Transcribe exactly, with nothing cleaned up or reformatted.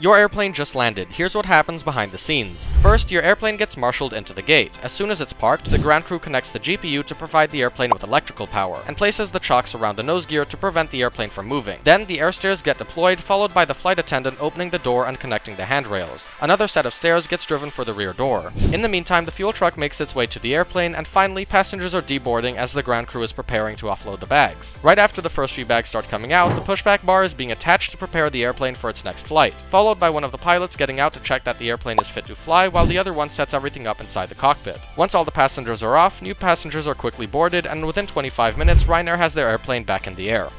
Your airplane just landed. Here's what happens behind the scenes. First, your airplane gets marshaled into the gate. As soon as it's parked, the ground crew connects the G P U to provide the airplane with electrical power, and places the chocks around the nose gear to prevent the airplane from moving. Then, the air stairs get deployed, followed by the flight attendant opening the door and connecting the handrails. Another set of stairs gets driven for the rear door. In the meantime, the fuel truck makes its way to the airplane, and finally, passengers are deboarding as the ground crew is preparing to offload the bags. Right after the first few bags start coming out, the pushback bar is being attached to prepare the airplane for its next flight, followed by one of the pilots getting out to check that the airplane is fit to fly, while the other one sets everything up inside the cockpit. Once all the passengers are off, new passengers are quickly boarded, and within twenty-five minutes, Ryanair has their airplane back in the air.